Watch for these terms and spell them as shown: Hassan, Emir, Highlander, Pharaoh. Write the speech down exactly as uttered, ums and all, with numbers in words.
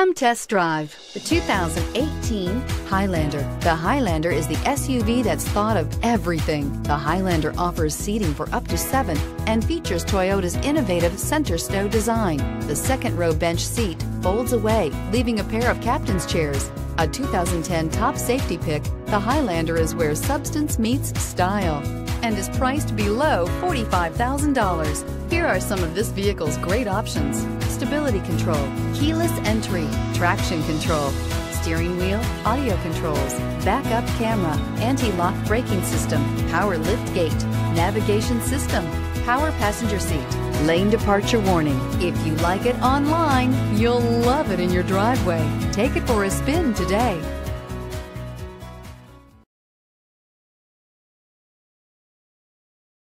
Come test drive the two thousand eighteen Highlander. The Highlander is the S U V that's thought of everything. The Highlander offers seating for up to seven and features Toyota's innovative center stow design. The second row bench seat folds away, leaving a pair of captain's chairs. A two thousand ten top safety pick, the Highlander is where substance meets style and is priced below forty-five thousand dollars. Here are some of this vehicle's great options: stability control, keyless entry, traction control, steering wheel audio controls, backup camera, anti-lock braking system, power lift gate, navigation system, power passenger seat, lane departure warning. If you like it online, you'll love it in your driveway. Take it for a spin today.